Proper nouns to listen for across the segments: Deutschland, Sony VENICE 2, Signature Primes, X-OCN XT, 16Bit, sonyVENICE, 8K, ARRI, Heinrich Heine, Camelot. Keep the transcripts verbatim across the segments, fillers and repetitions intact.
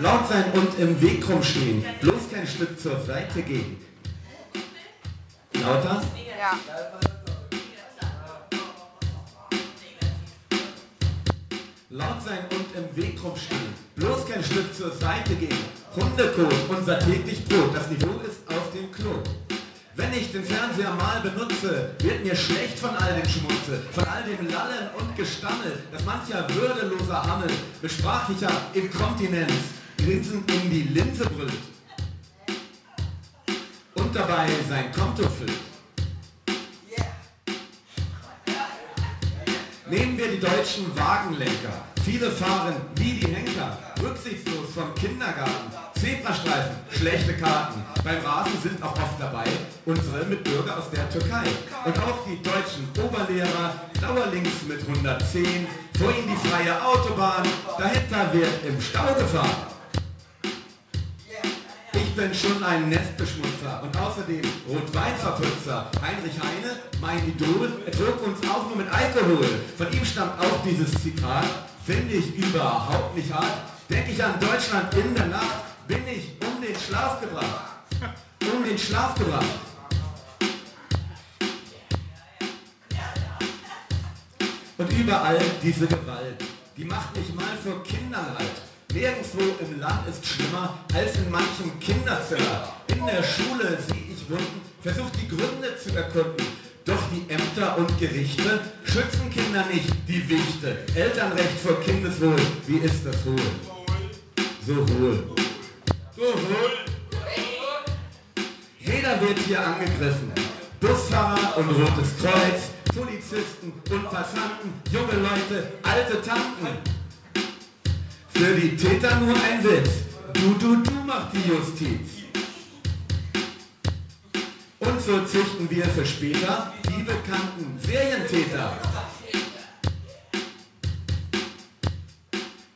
laut sein und im Weg rumstehen. Bloß kein Schritt zur Seite gehen. Lauter? Ja. Laut sein und im Weg rumstehen. Bloß kein Schritt zur Seite gehen. Hundekot, unser täglich Brot. Das Niveau ist auf dem Klo. Wenn ich den Fernseher mal benutze, wird mir schlecht von all dem Schmutze, von all dem Lallen und Gestammel, das mancher würdeloser Hammel, besprachlicher Inkontinenz, grinsend in die Linse brüllt und dabei sein Konto füllt. Nehmen wir die deutschen Wagenlenker, viele fahren wie die Henker, rücksichtslos vom Kindergarten, Zebrastreifen, schlechte Karten, beim Rasen sind auch oft dabei unsere Mitbürger aus der Türkei. Und auch die deutschen Oberlehrer, dauerlinks mit hundertzehn, vor ihnen die freie Autobahn, dahinter wird im Stau gefahren. Ich bin schon ein Nestbeschmutzer und außerdem Rotweinverputzer. Heinrich Heine, mein Idol, ertrug uns auch nur mit Alkohol. Von ihm stammt auch dieses Zitat, finde ich überhaupt nicht hart. Denke ich an Deutschland in der Nacht, bin ich um den Schlaf gebracht. Um den Schlaf gebracht. Und überall diese Gewalt, die macht mich mal vor Kindern alt. Nirgendwo im Land ist schlimmer als in manchem Kinderzimmer. In der Schule sehe ich Wunden, versucht die Gründe zu erkunden. Doch die Ämter und Gerichte schützen Kinder nicht, die Wichte. Elternrecht vor Kindeswohl, wie ist das wohl? So wohl. So wohl. Jeder wird hier angegriffen. Busfahrer und Rotes Kreuz, Polizisten und Passanten, junge Leute, alte Tanten. Für die Täter nur ein Witz, du, du, du macht die Justiz. Und so züchten wir für später die bekannten Serientäter.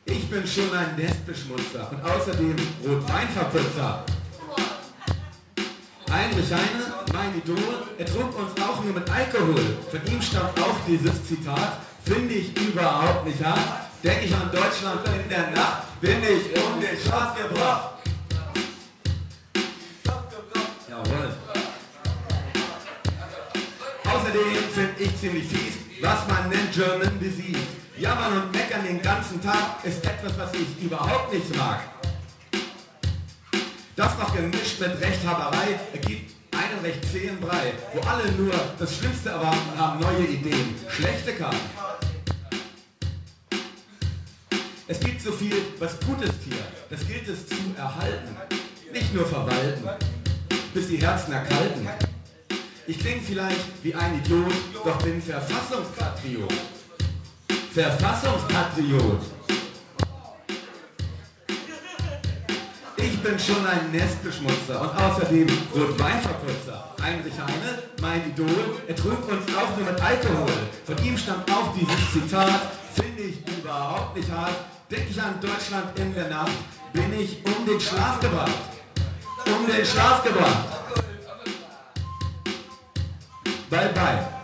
Ich bin schon ein Nestbeschmutzer und außerdem Rotweinverputzer. Heinrich Heine, mein Idol, er trug uns auch nur mit Alkohol. Von ihm stammt auch dieses Zitat, finde ich überhaupt nicht hart. Denke ich an Deutschland in der Nacht, bin ich um den Schlaf gebracht. Jawohl. Außerdem finde ich ziemlich fies, was man nennt German Disease. Jammern und meckern den ganzen Tag ist etwas, was ich überhaupt nicht mag. Das noch gemischt mit Rechthaberei ergibt einen recht zähen Brei, wo alle nur das Schlimmste erwarten haben, neue Ideen, schlechte Karten. Es gibt so viel, was gut ist hier, das gilt es zu erhalten, nicht nur verwalten, bis die Herzen erkalten. Ich klinge vielleicht wie ein Idiot, doch bin Verfassungspatriot. Verfassungspatriot. Ich bin schon ein Nestbeschmutzer und außerdem Rotweinverputzer. Heinrich Heine, mein Idol, er trug uns auch nur mit Alkohol. Von ihm stammt auch dieses Zitat, finde ich überhaupt nicht hart. Denke ich an Deutschland in der Nacht, bin ich um den Schlaf gebracht. Um den Schlaf gebracht. Bye bye.